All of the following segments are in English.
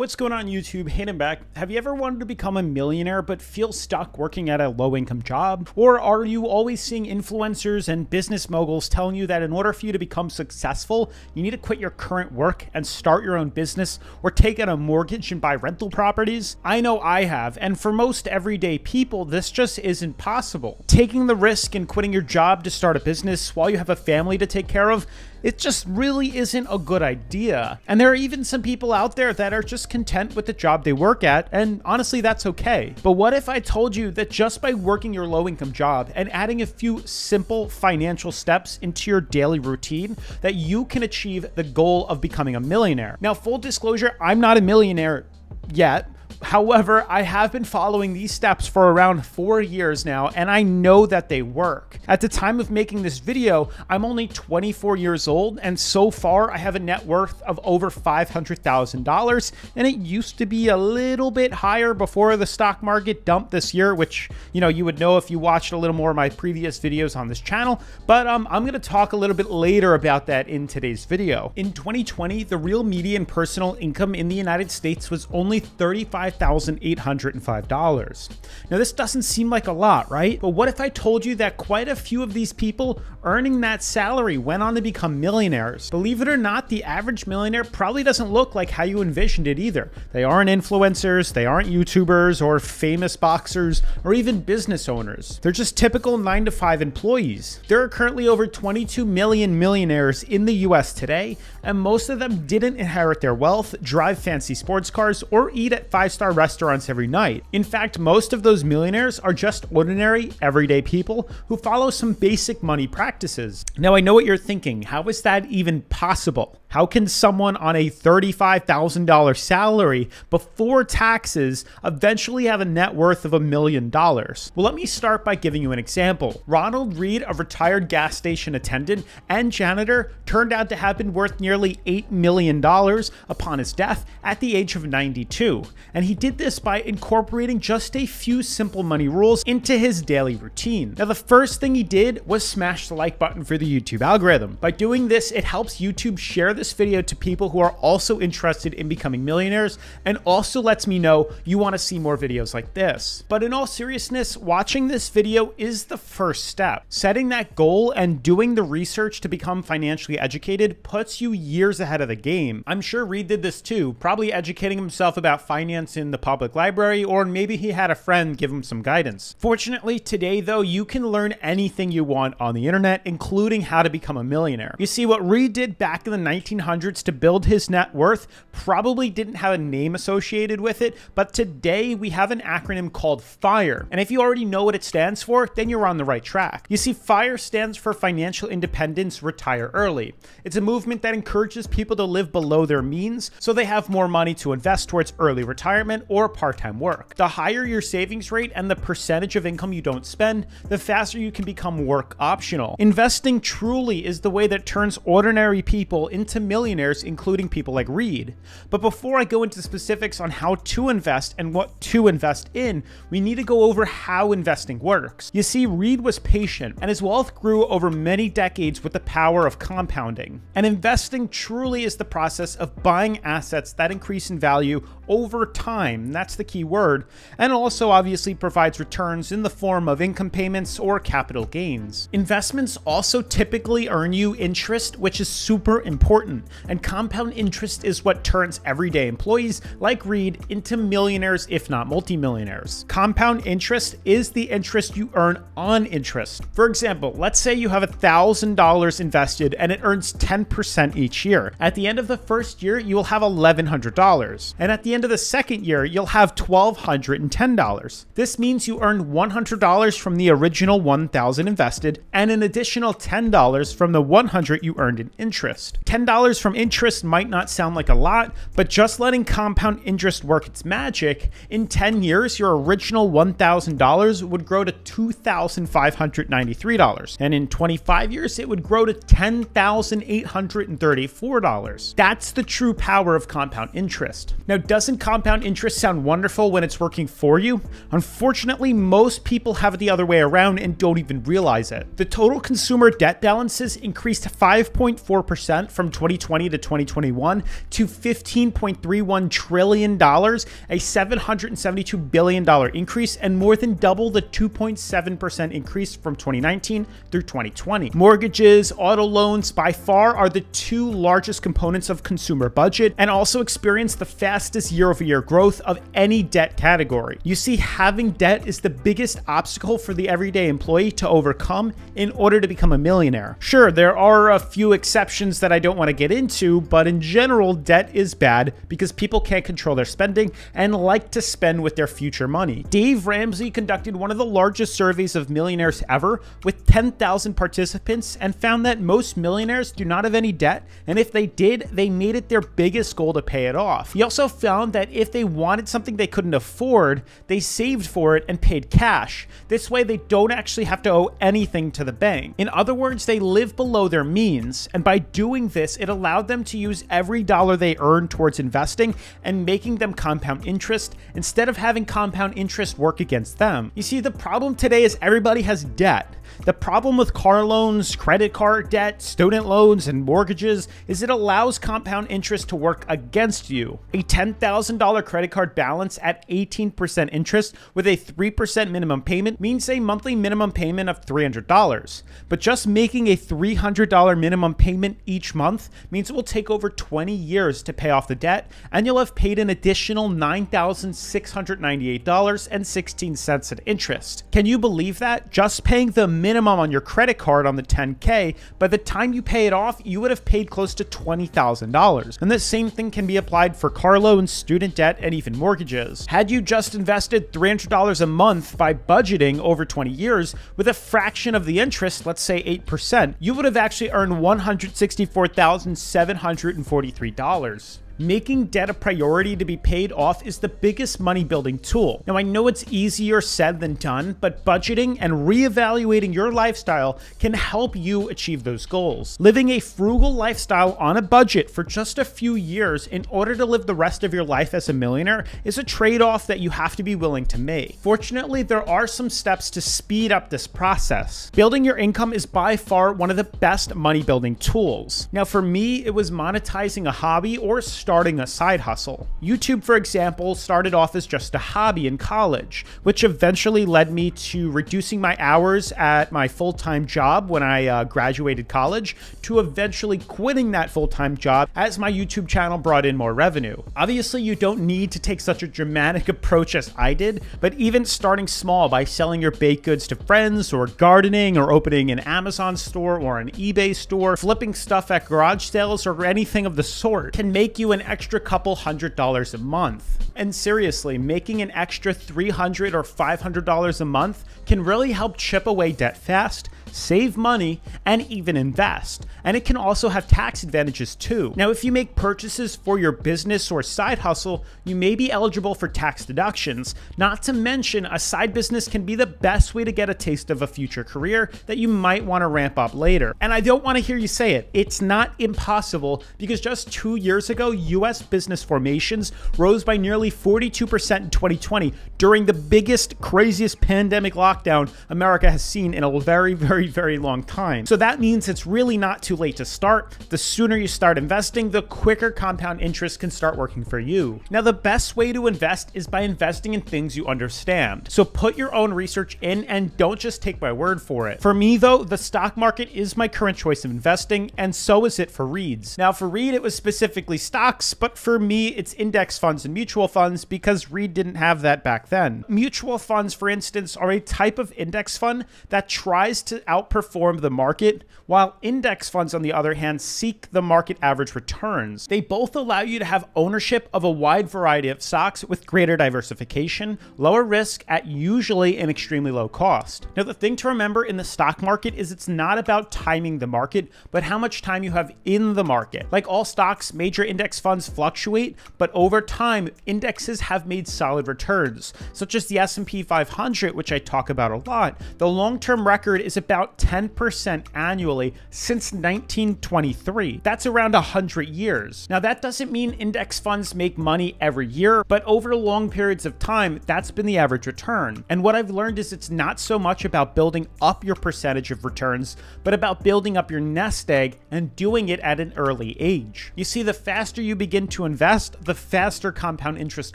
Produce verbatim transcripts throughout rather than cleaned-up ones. What's going on YouTube? Hayden back. Have you ever wanted to become a millionaire but feel stuck working at a low income job? Or are you always seeing influencers and business moguls telling you that in order for you to become successful, you need to quit your current work and start your own business or take out a mortgage and buy rental properties? I know I have, and for most everyday people, this just isn't possible. Taking the risk and quitting your job to start a business while you have a family to take care of, it just really isn't a good idea. And there are even some people out there that are just content with the job they work at, and honestly, that's okay. But what if I told you that just by working your low-income job and adding a few simple financial steps into your daily routine, that you can achieve the goal of becoming a millionaire? Now, full disclosure, I'm not a millionaire yet. However, I have been following these steps for around four years now, and I know that they work. At the time of making this video, I'm only twenty-four years old, and so far I have a net worth of over five hundred thousand dollars, and it used to be a little bit higher before the stock market dumped this year, which, you know, you would know if you watched a little more of my previous videos on this channel, but um, I'm gonna talk a little bit later about that in today's video. In twenty twenty, the real median personal income in the United States was only thirty-five thousand eight hundred five dollars. Now, this doesn't seem like a lot, right? But what if I told you that quite a few of these people earning that salary went on to become millionaires? Believe it or not, the average millionaire probably doesn't look like how you envisioned it either. They aren't influencers, they aren't YouTubers or famous boxers or even business owners. They're just typical nine to five employees. There are currently over twenty-two million millionaires in the U S today, and most of them didn't inherit their wealth, drive fancy sports cars, or eat at five star restaurants every night. In fact, most of those millionaires are just ordinary, everyday people who follow some basic money practices. Now, I know what you're thinking. How is that even possible? How can someone on a thirty-five thousand dollar salary before taxes eventually have a net worth of a million dollars? Well, let me start by giving you an example. Ronald Reed, a retired gas station attendant and janitor, turned out to have been worth nearly eight million dollars upon his death at the age of ninety-two. And he did this by incorporating just a few simple money rules into his daily routine. Now, the first thing he did was smash the like button for the YouTube algorithm. By doing this, it helps YouTube share the this video to people who are also interested in becoming millionaires, and also lets me know you want to see more videos like this. But in all seriousness, watching this video is the first step. Setting that goal and doing the research to become financially educated puts you years ahead of the game. I'm sure Reed did this too, probably educating himself about finance in the public library, or maybe he had a friend give him some guidance. Fortunately, today though, you can learn anything you want on the internet, including how to become a millionaire. You see, what Reed did back in the nineteen hundreds to build his net worth probably didn't have a name associated with it, but today we have an acronym called FIRE. And if you already know what it stands for, then you're on the right track. You see, FIRE stands for Financial Independence, Retire Early. It's a movement that encourages people to live below their means so they have more money to invest towards early retirement or part-time work. The higher your savings rate and the percentage of income you don't spend, the faster you can become work optional. Investing truly is the way that turns ordinary people into millionaires, including people like Reed. But before I go into specifics on how to invest and what to invest in, we need to go over how investing works. You see, Reed was patient, and his wealth grew over many decades with the power of compounding. And investing truly is the process of buying assets that increase in value over time. That's the key word. And also obviously provides returns in the form of income payments or capital gains. Investments also typically earn you interest, which is super important. And compound interest is what turns everyday employees like Reed into millionaires, if not multimillionaires. Compound interest is the interest you earn on interest. For example, let's say you have one thousand dollars invested and it earns ten percent each year. At the end of the first year, you will have eleven hundred dollars. And at the end of the second year, you'll have one thousand two hundred ten dollars. This means you earned one hundred dollars from the original one thousand dollars invested and an additional ten dollars from the one hundred dollars you earned in interest. ten dollars from interest might not sound like a lot, but just letting compound interest work its magic, in ten years, your original one thousand dollars would grow to two thousand five hundred ninety-three dollars. And in twenty-five years, it would grow to ten thousand eight hundred thirty-four dollars. That's the true power of compound interest. Now, doesn't compound interests sound wonderful when it's working for you, unfortunately, most people have it the other way around and don't even realize it. The total consumer debt balances increased five point four percent from twenty twenty to twenty twenty-one to fifteen point three one trillion dollars, a seven hundred seventy-two billion dollars increase, and more than double the two point seven percent increase from twenty nineteen through twenty twenty. Mortgages, auto loans by far are the two largest components of consumer budget and also experience the fastest year-over-year growth of any debt category. You see, having debt is the biggest obstacle for the everyday employee to overcome in order to become a millionaire. Sure, there are a few exceptions that I don't want to get into, but in general, debt is bad because people can't control their spending and like to spend with their future money. Dave Ramsey conducted one of the largest surveys of millionaires ever with ten thousand participants and found that most millionaires do not have any debt, and if they did, they made it their biggest goal to pay it off. He also found that if they wanted something they couldn't afford, they saved for it and paid cash. This way, they don't actually have to owe anything to the bank. In other words, they live below their means, and by doing this, it allowed them to use every dollar they earn towards investing and making them compound interest instead of having compound interest work against them. You see, the problem today is everybody has debt. The problem with car loans, credit card debt, student loans, and mortgages is it allows compound interest to work against you. A ten thousand dollar credit card balance at eighteen percent interest with a three percent minimum payment means a monthly minimum payment of three hundred dollars. But just making a three hundred dollar minimum payment each month means it will take over twenty years to pay off the debt, and you'll have paid an additional nine thousand six hundred ninety-eight dollars and sixteen cents in interest. Can you believe that? Just paying the minimum on your credit card on the ten K, by the time you pay it off, you would have paid close to twenty thousand dollars. And the same thing can be applied for car loans, student debt, and even mortgages. Had you just invested three hundred dollars a month by budgeting over twenty years with a fraction of the interest, let's say eight percent, you would have actually earned one hundred sixty-four thousand seven hundred forty-three dollars. Making debt a priority to be paid off is the biggest money-building tool. Now, I know it's easier said than done, but budgeting and reevaluating your lifestyle can help you achieve those goals. Living a frugal lifestyle on a budget for just a few years in order to live the rest of your life as a millionaire is a trade-off that you have to be willing to make. Fortunately, there are some steps to speed up this process. Building your income is by far one of the best money-building tools. Now, for me, it was monetizing a hobby or starting starting a side hustle. YouTube, for example, started off as just a hobby in college, which eventually led me to reducing my hours at my full-time job when I uh, graduated college, to eventually quitting that full-time job as my YouTube channel brought in more revenue. Obviously, you don't need to take such a dramatic approach as I did, but even starting small by selling your baked goods to friends, or gardening, or opening an Amazon store or an eBay store, flipping stuff at garage sales, or anything of the sort can make you an an extra couple hundred dollars a month. And seriously, making an extra three hundred dollars or five hundred dollars a month can really help chip away debt fast, save money, and even invest. And it can also have tax advantages too. Now, if you make purchases for your business or side hustle, you may be eligible for tax deductions. Not to mention, a side business can be the best way to get a taste of a future career that you might want to ramp up later. And I don't want to hear you say it. It's not impossible, because just two years ago, U S business formations rose by nearly forty-two percent in twenty twenty during the biggest, craziest pandemic lockdown America has seen in a very, very, very long time. So that means it's really not too late to start. The sooner you start investing, the quicker compound interest can start working for you. Now, the best way to invest is by investing in things you understand. So put your own research in and don't just take my word for it. For me though, the stock market is my current choice of investing, and so is it for Reed's. Now, for Reed, it was specifically stock, but for me, it's index funds and mutual funds, because Reed didn't have that back then. Mutual funds, for instance, are a type of index fund that tries to outperform the market, while index funds, on the other hand, seek the market average returns. They both allow you to have ownership of a wide variety of stocks with greater diversification, lower risk at usually an extremely low cost. Now, the thing to remember in the stock market is it's not about timing the market, but how much time you have in the market. Like all stocks, major index funds fluctuate, but over time, indexes have made solid returns, such as the S and P five hundred, which I talk about a lot. The long-term record is a about ten percent annually since nineteen twenty-three. That's around one hundred years. Now, that doesn't mean index funds make money every year, but over long periods of time, that's been the average return. And what I've learned is it's not so much about building up your percentage of returns, but about building up your nest egg and doing it at an early age. You see, the faster you begin to invest, the faster compound interest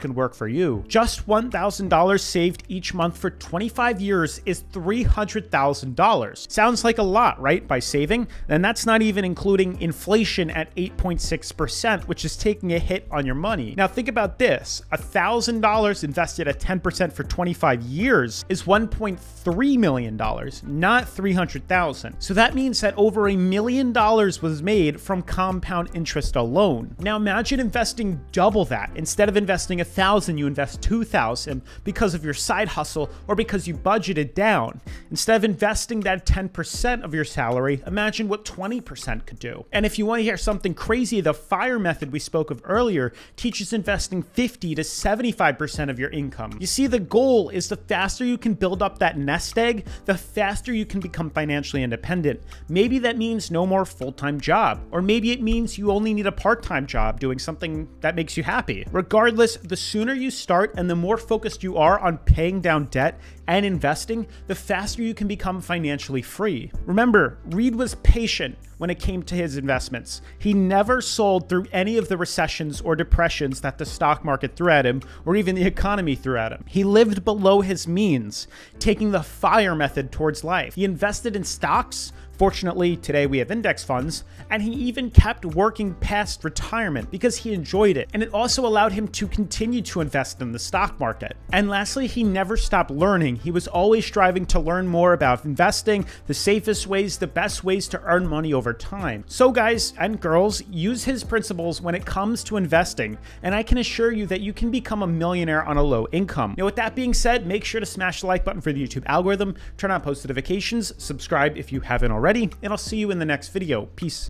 can work for you. Just one thousand dollars saved each month for twenty-five years is three hundred thousand dollars. Sounds like a lot, right, by saving? And that's not even including inflation at eight point six percent, which is taking a hit on your money. Now think about this, one thousand dollars invested at ten percent for twenty-five years is one point three million dollars, not three hundred thousand dollars. So that means that over a million dollars was made from compound interest alone. Now imagine investing double that. Instead of investing one thousand dollars, you invest two thousand dollars because of your side hustle or because you budgeted down. Instead of investing that ten percent of your salary, imagine what twenty percent could do. And if you want to hear something crazy, the FIRE method we spoke of earlier teaches investing fifty to seventy-five percent of your income. You see, the goal is the faster you can build up that nest egg, the faster you can become financially independent. Maybe that means no more full-time job, or maybe it means you only need a part-time job doing something that makes you happy. Regardless, the sooner you start and the more focused you are on paying down debt and investing, the faster you can become financially free. Remember, Reed was patient when it came to his investments. He never sold through any of the recessions or depressions that the stock market threw at him, or even the economy threw at him. He lived below his means, taking the FIRE method towards life. He invested in stocks. Fortunately, today we have index funds, and he even kept working past retirement because he enjoyed it. And it also allowed him to continue to invest in the stock market. And lastly, he never stopped learning. He was always striving to learn more about investing, the safest ways, the best ways to earn money over time. So guys and girls, use his principles when it comes to investing, and I can assure you that you can become a millionaire on a low income. Now, with that being said, make sure to smash the like button for the YouTube algorithm, turn on post notifications, subscribe if you haven't already. Ready, and I'll see you in the next video. Peace.